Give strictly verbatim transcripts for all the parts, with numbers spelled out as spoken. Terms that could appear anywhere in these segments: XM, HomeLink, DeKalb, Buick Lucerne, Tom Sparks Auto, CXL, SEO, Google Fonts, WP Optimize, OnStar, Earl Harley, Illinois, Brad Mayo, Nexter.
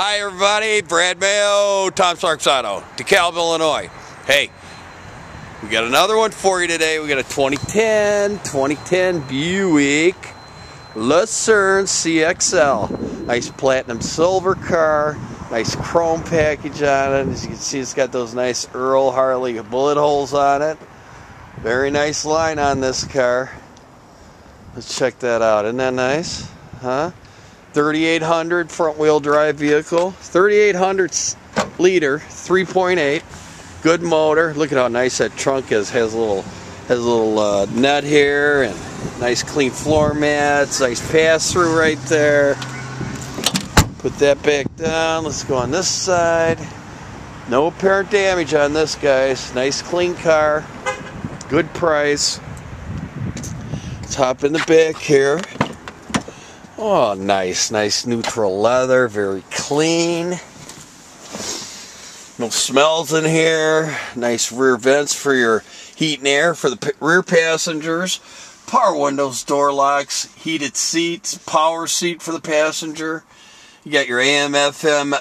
Hi everybody, Brad Mayo, Tom Sparks Auto, DeKalb, Illinois. Hey, we got another one for you today. We got a twenty ten Buick Lucerne C X L. Nice platinum silver car, nice chrome package on it. As you can see, it's got those nice Earl Harley bullet holes on it. Very nice line on this car. Let's check that out. Isn't that nice? Huh? thirty-eight hundred front-wheel drive vehicle, thirty-eight hundred liter, three point eight, good motor. Look at how nice that trunk is. Has a little, has a little uh, nut here, and nice clean floor mats. Nice pass-through right there. Put that back down. Let's go on this side. No apparent damage on this, guys. Nice clean car, good price. Let's hop in the back here. Oh, nice, nice neutral leather, very clean. No smells in here. Nice rear vents for your heat and air for the rear passengers. Power windows, door locks, heated seats, power seat for the passenger. You got your A M, F M,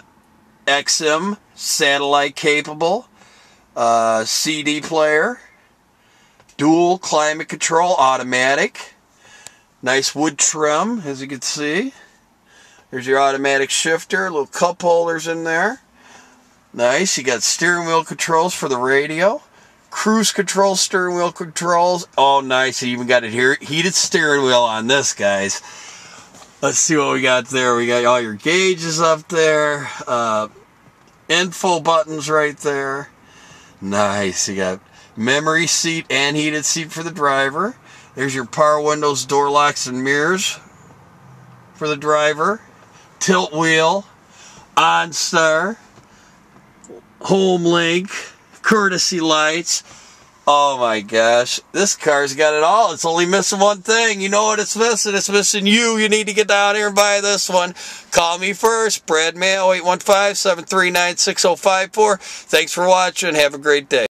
X M, satellite capable, uh, C D player, dual climate control, automatic. Nice wood trim, as you can see. There's your automatic shifter, little cup holders in there. Nice. You got steering wheel controls for the radio, cruise control, steering wheel controls. Oh, nice. You even got it here. Heated steering wheel on this, guys. Let's see what we got there. We got all your gauges up there. Uh, info buttons right there. Nice. You got memory seat and heated seat for the driver. There's your power windows, door locks, and mirrors for the driver. Tilt wheel, OnStar, home link, courtesy lights. Oh my gosh, this car's got it all. It's only missing one thing. You know what it's missing? It's missing you. You need to get down here and buy this one. Call me first, Brad Mayo, eight one five, seven three nine, six zero five four. Thanks for watching. Have a great day.